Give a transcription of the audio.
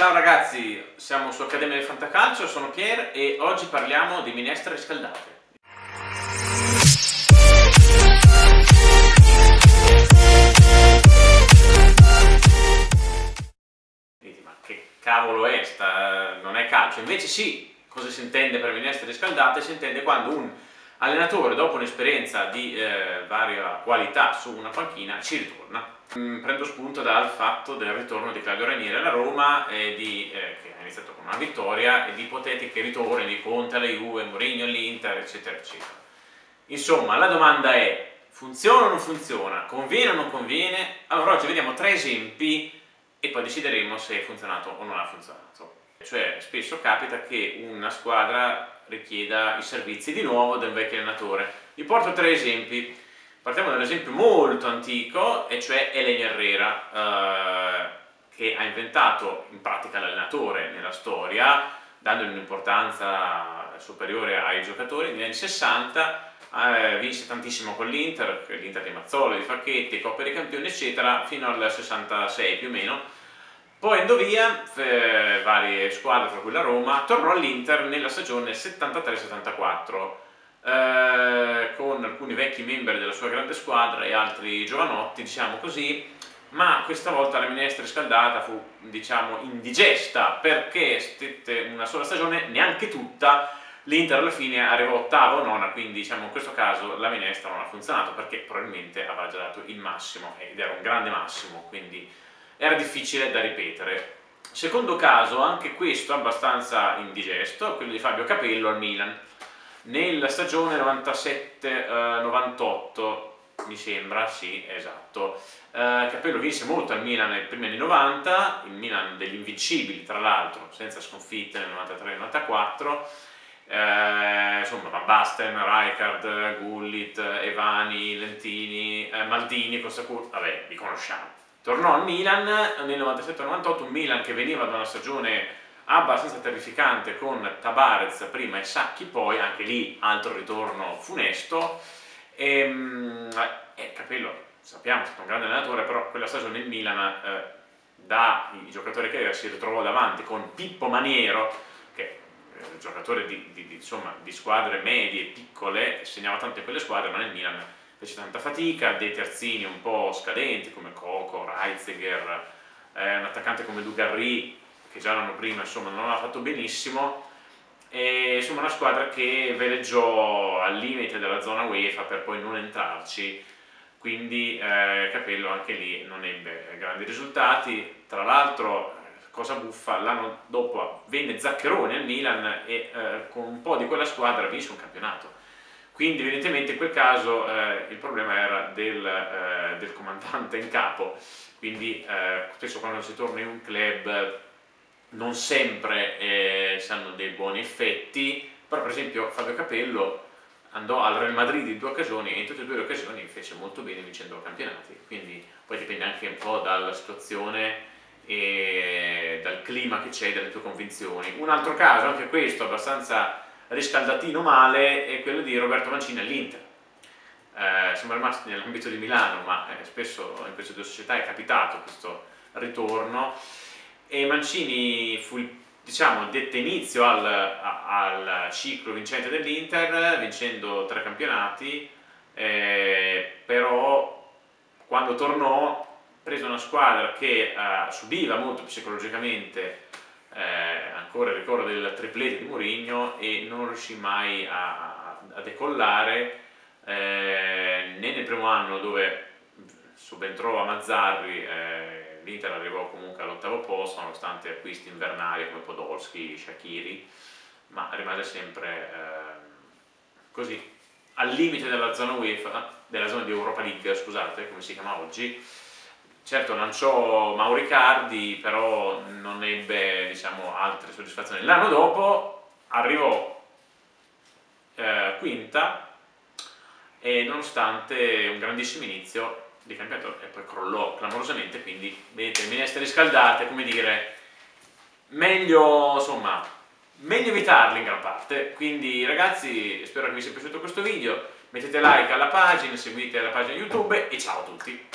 Ciao ragazzi, siamo su Accademia del Fantacalcio, sono Pierre e oggi parliamo di minestre riscaldate. Dite, ma che cavolo è sta? Non è calcio. Invece sì, cosa si intende per minestre riscaldate? Si intende quando un allenatore, dopo un'esperienza di varia qualità su una panchina, ci ritorna. Prendo spunto dal fatto del ritorno di Claudio Ranieri alla Roma, che ha iniziato con una vittoria, e di ipotetiche ritorni di Conte alla Juve, Mourinho all'Inter, eccetera, eccetera. Insomma, la domanda è: funziona o non funziona? Conviene o non conviene? Allora oggi vediamo tre esempi e poi decideremo se è funzionato o non ha funzionato. Cioè, spesso capita che una squadra richieda i servizi di nuovo del vecchio allenatore. Vi porto tre esempi. Partiamo da un esempio molto antico, e cioè Elena Herrera, che ha inventato in pratica l'allenatore nella storia, dandogli un'importanza superiore ai giocatori. Negli anni 60 vinse tantissimo con l'Inter di Mazzola, di Facchetti, Coppa dei campioni, eccetera, fino al 66 più o meno. Poi andò via, varie squadre, tra cui la Roma, tornò all'Inter nella stagione 73-74. Con alcuni vecchi membri della sua grande squadra e altri giovanotti, diciamo così, ma questa volta la minestra riscaldata fu, diciamo, indigesta, perché stette una sola stagione, neanche tutta. L'Inter alla fine arrivò ottava o nona, quindi, diciamo, in questo caso la minestra non ha funzionato, perché probabilmente aveva già dato il massimo, ed era un grande massimo, quindi era difficile da ripetere. Secondo caso, anche questo abbastanza indigesto, quello di Fabio Capello al Milan. Nella stagione 97-98, mi sembra, sì, esatto, Capello vinse molto al Milan nei primi anni 90, il Milan degli invincibili, tra l'altro, senza sconfitte nel 93-94, insomma, Van Basten, Rijkaard, Gullit, Evani, Lentini, Maldini, vabbè, li conosciamo. Tornò al Milan nel 97-98, un Milan che veniva da una stagione abbastanza terrificante con Tabarez prima e Sacchi poi, anche lì altro ritorno funesto. Capello, sappiamo, è stato un grande allenatore, però quella stagione il Milan, dai giocatori che aveva, si ritrovò davanti con Pippo Maniero, che è un giocatore insomma, di squadre medie e piccole, segnava tante quelle squadre, ma nel Milan fece tanta fatica, dei terzini un po' scadenti come Coco, Reitzinger, un attaccante come Dugarry, che già l'anno prima, insomma, non ha fatto benissimo, e insomma una squadra che veleggiò al limite della zona UEFA per poi non entrarci, quindi Capello anche lì non ebbe grandi risultati. Tra l'altro, cosa buffa, l'anno dopo venne Zaccheroni al Milan e con un po' di quella squadra vinse un campionato, quindi evidentemente in quel caso il problema era del comandante in capo, quindi spesso quando si torna in un club non sempre si hanno dei buoni effetti, però per esempio Fabio Capello andò al Real Madrid in due occasioni e in tutte e due le occasioni fece molto bene vincendo campionati, quindi poi dipende anche un po' dalla situazione e dal clima che c'è, dalle tue convinzioni. Un altro caso, anche questo abbastanza riscaldatino male, è quello di Roberto Mancini all'Inter. Siamo rimasti nell'ambito di Milano, ma spesso in queste due società è capitato questo ritorno. E Mancini fu, diciamo, dette inizio al ciclo vincente dell'Inter, vincendo tre campionati, però quando tornò prese una squadra che subiva molto psicologicamente, ancora il ricordo del triplete di Mourinho, e non riuscì mai a decollare, né nel primo anno dove subentrò a Mazzarri. L'Inter arrivò comunque all'ottavo posto, nonostante acquisti invernali come Podolski, Shakiri, ma rimase sempre così, al limite della zona UEFA, della zona di Europa League, scusate, come si chiama oggi. Certo, lanciò Mauro Riccardi, però non ebbe, diciamo, altre soddisfazioni. L'anno dopo arrivò quinta, e nonostante un grandissimo inizio di campionato, e poi crollò clamorosamente. Quindi vedete, minestre riscaldate, come dire, meglio, insomma, meglio evitarle in gran parte. Quindi ragazzi, spero che vi sia piaciuto questo video, mettete like alla pagina, seguite la pagina YouTube, e ciao a tutti.